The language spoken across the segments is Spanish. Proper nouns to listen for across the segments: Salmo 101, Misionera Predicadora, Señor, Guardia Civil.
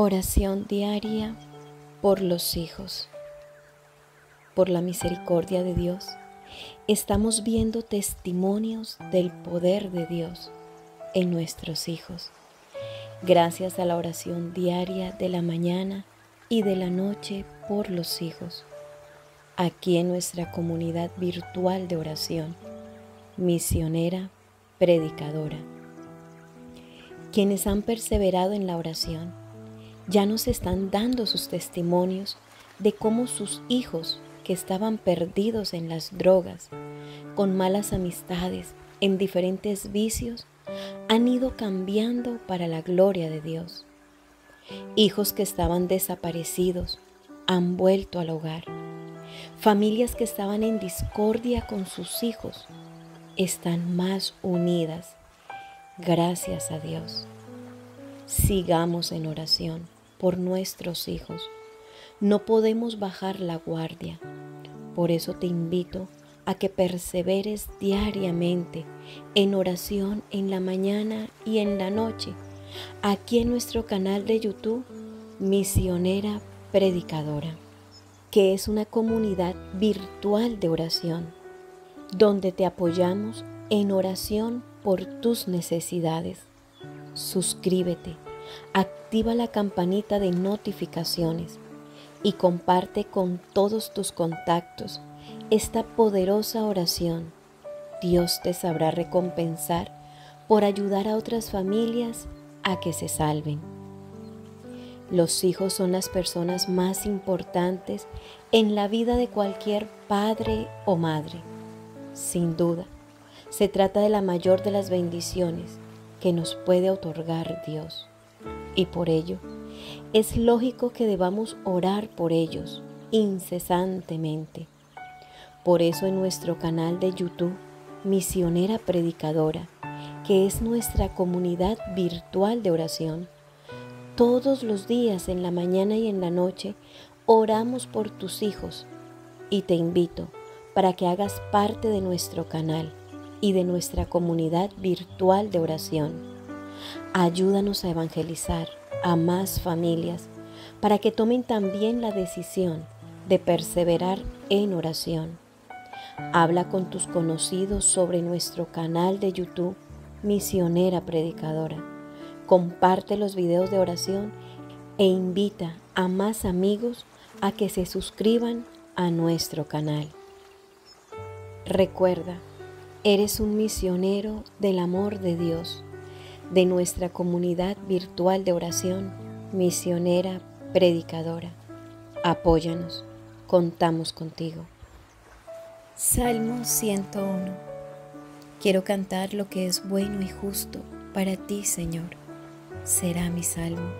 Oración diaria por los hijos. Por la misericordia de Dios, estamos viendo testimonios del poder de Dios en nuestros hijos. Gracias a la oración diaria de la mañana y de la noche por los hijos, aquí en nuestra comunidad virtual de oración, Misionera Predicadora. Quienes han perseverado en la oración, ya nos están dando sus testimonios de cómo sus hijos, que estaban perdidos en las drogas, con malas amistades, en diferentes vicios, han ido cambiando para la gloria de Dios. Hijos que estaban desaparecidos han vuelto al hogar. Familias que estaban en discordia con sus hijos están más unidas. Gracias a Dios. Sigamos en oración por nuestros hijos. No podemos bajar la guardia. Por eso te invito a que perseveres diariamente en oración en la mañana y en la noche, aquí en nuestro canal de YouTube, Misionera Predicadora, que es una comunidad virtual de oración, donde te apoyamos en oración por tus necesidades. Suscríbete, activa la campanita de notificaciones y comparte con todos tus contactos esta poderosa oración. Dios te sabrá recompensar por ayudar a otras familias a que se salven. Los hijos son las personas más importantes en la vida de cualquier padre o madre. Sin duda, se trata de la mayor de las bendiciones que nos puede otorgar Dios. Y por ello, es lógico que debamos orar por ellos incesantemente. Por eso en nuestro canal de YouTube, Misionera Predicadora, que es nuestra comunidad virtual de oración, todos los días en la mañana y en la noche oramos por tus hijos y te invito para que hagas parte de nuestro canal y de nuestra comunidad virtual de oración. Ayúdanos a evangelizar a más familias para que tomen también la decisión de perseverar en oración. Habla con tus conocidos sobre nuestro canal de YouTube, Misionera Predicadora. Comparte los videos de oración e invita a más amigos a que se suscriban a nuestro canal. Recuerda, eres un misionero del amor de Dios, de nuestra comunidad virtual de oración, Misionera Predicadora. Apóyanos, contamos contigo. Salmo 101. Quiero cantar lo que es bueno y justo para ti, Señor. Será mi salmo.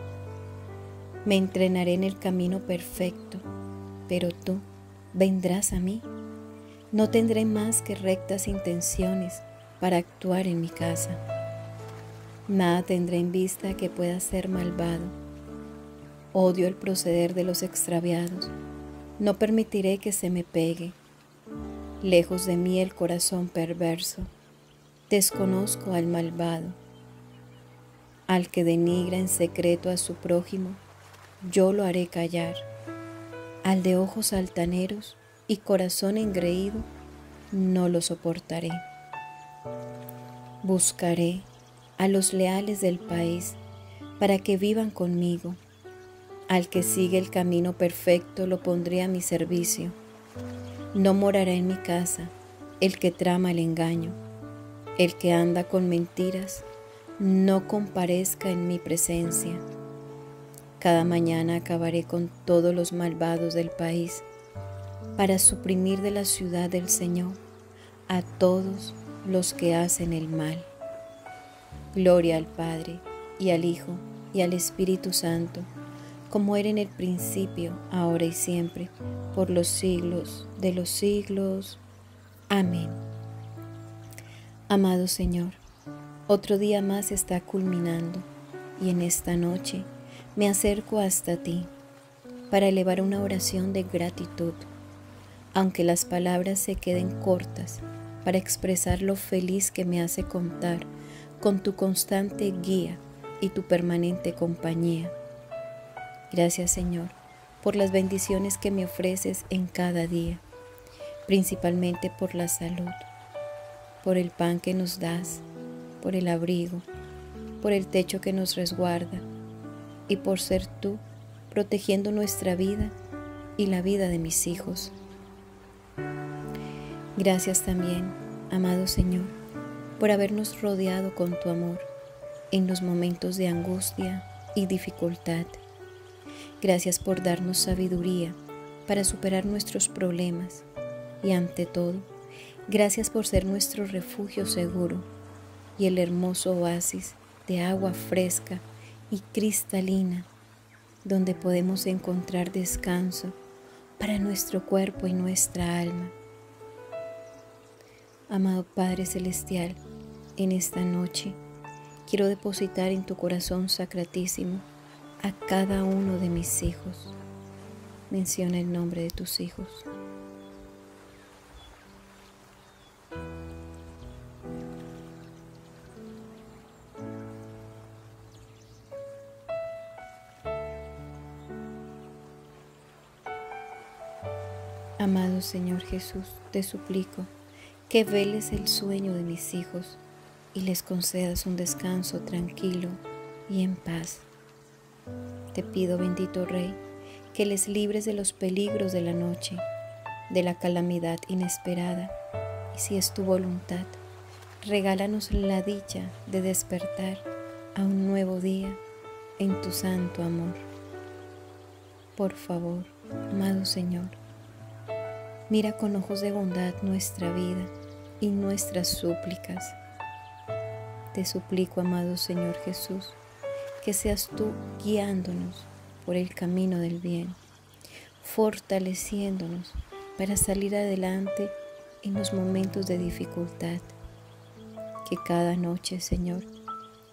Me entrenaré en el camino perfecto, pero tú vendrás a mí. No tendré más que rectas intenciones para actuar en mi casa. Nada tendré en vista que pueda ser malvado. Odio el proceder de los extraviados. No permitiré que se me pegue. Lejos de mí el corazón perverso. Desconozco al malvado. Al que denigra en secreto a su prójimo, yo lo haré callar. Al de ojos altaneros y corazón engreído, no lo soportaré. Buscaré a los leales del país para que vivan conmigo. Al que sigue el camino perfecto lo pondré a mi servicio. No morará en mi casa el que trama el engaño. El que anda con mentiras, no comparezca en mi presencia. Cada mañana acabaré con todos los malvados del país, para suprimir de la ciudad del Señor a todos los que hacen el mal. Gloria al Padre, y al Hijo, y al Espíritu Santo, como era en el principio, ahora y siempre, por los siglos de los siglos. Amén. Amado Señor, otro día más está culminando, y en esta noche me acerco hasta ti para elevar una oración de gratitud. Aunque las palabras se queden cortas para expresar lo feliz que me hace contar con tu constante guía y tu permanente compañía. Gracias, Señor, por las bendiciones que me ofreces en cada día, principalmente por la salud, por el pan que nos das, por el abrigo, por el techo que nos resguarda y por ser tú protegiendo nuestra vida y la vida de mis hijos. Gracias también, amado Señor, por habernos rodeado con tu amor en los momentos de angustia y dificultad. Gracias por darnos sabiduría para superar nuestros problemas y, ante todo, gracias por ser nuestro refugio seguro y el hermoso oasis de agua fresca y cristalina, donde podemos encontrar descanso para nuestro cuerpo y nuestra alma. Amado Padre Celestial, en esta noche quiero depositar en tu corazón sacratísimo a cada uno de mis hijos. Menciona el nombre de tus hijos. Amado Señor Jesús, te suplico que veles el sueño de mis hijos y les concedas un descanso tranquilo y en paz. Te pido, bendito Rey, que les libres de los peligros de la noche, de la calamidad inesperada, y si es tu voluntad, regálanos la dicha de despertar a un nuevo día en tu santo amor. Por favor, amado Señor, mira con ojos de bondad nuestra vida y nuestras súplicas. Te suplico, amado Señor Jesús, que seas tú guiándonos por el camino del bien, fortaleciéndonos para salir adelante en los momentos de dificultad. Que cada noche, Señor,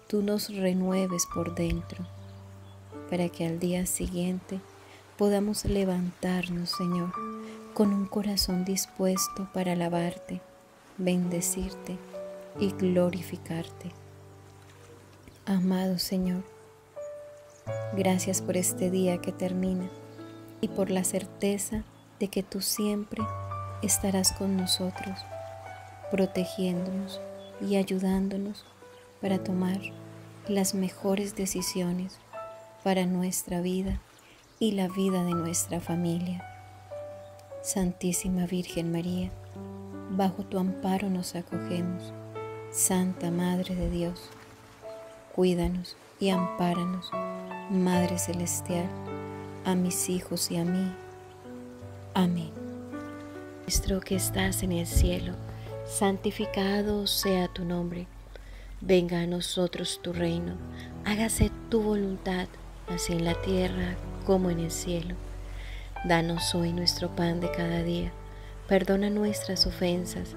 tú nos renueves por dentro, para que al día siguiente podamos levantarnos, Señor, con un corazón dispuesto para alabarte, bendecirte y glorificarte. Amado Señor, gracias por este día que termina y por la certeza de que tú siempre estarás con nosotros, protegiéndonos y ayudándonos para tomar las mejores decisiones para nuestra vida y la vida de nuestra familia. Santísima Virgen María, bajo tu amparo nos acogemos. Santa Madre de Dios, cuídanos y ampáranos, Madre Celestial, a mis hijos y a mí. Amén. Nuestro que estás en el cielo, santificado sea tu nombre. Venga a nosotros tu reino, hágase tu voluntad, así en la tierra como en el cielo. Danos hoy nuestro pan de cada día. Perdona nuestras ofensas,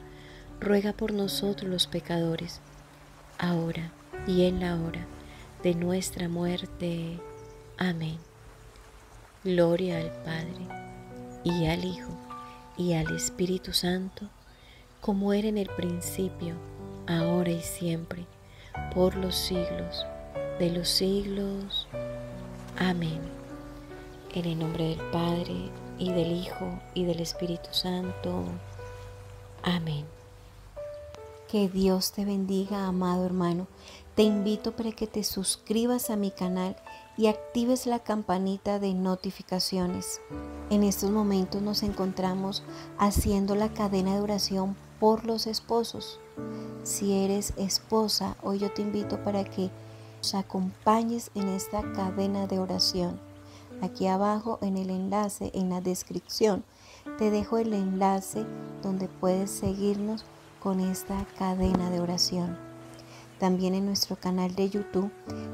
ruega por nosotros los pecadores, ahora y en la hora de nuestra muerte. Amén. Gloria al Padre, y al Hijo, y al Espíritu Santo, como era en el principio, ahora y siempre, por los siglos de los siglos. Amén. En el nombre del Padre, y del Hijo, y del Espíritu Santo. Amén. Que Dios te bendiga, amado hermano. Te invito para que te suscribas a mi canal y actives la campanita de notificaciones. En estos momentos nos encontramos haciendo la cadena de oración por los esposos. Si eres esposa, hoy yo te invito para que nos acompañes en esta cadena de oración. Aquí abajo en el enlace, en la descripción, te dejo el enlace donde puedes seguirnos con esta cadena de oración. También en nuestro canal de YouTube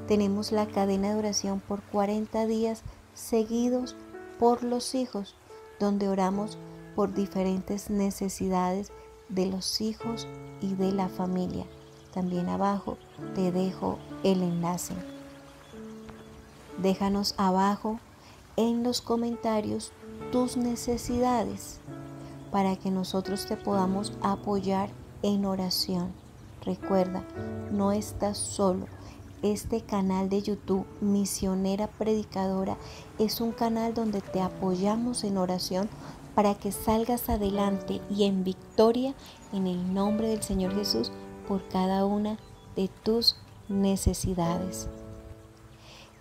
tenemos la cadena de oración por 40 días seguidos por los hijos, donde oramos por diferentes necesidades de los hijos y de la familia. También abajo te dejo el enlace. Déjanos abajo en los comentarios tus necesidades para que nosotros te podamos apoyar en oración. Recuerda, no estás solo. Este canal de YouTube, Misionera Predicadora, es un canal donde te apoyamos en oración para que salgas adelante y en victoria en el nombre del Señor Jesús por cada una de tus necesidades.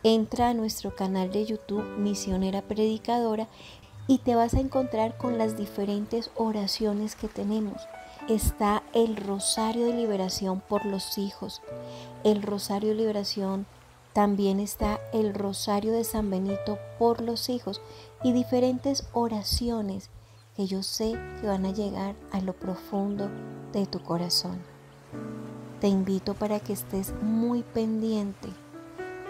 Entra a nuestro canal de YouTube, Misionera Predicadora, y te vas a encontrar con las diferentes oraciones que tenemos. Está el Rosario de Liberación por los hijos, el Rosario de Liberación, también está el Rosario de San Benito por los hijos y diferentes oraciones que yo sé que van a llegar a lo profundo de tu corazón. Te invito para que estés muy pendiente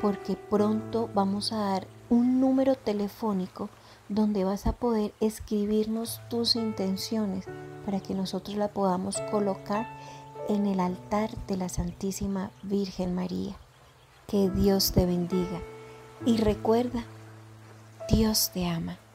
porque pronto vamos a dar un número telefónico donde vas a poder escribirnos tus intenciones para que nosotros la podamos colocar en el altar de la Santísima Virgen María. Que Dios te bendiga y recuerda, Dios te ama.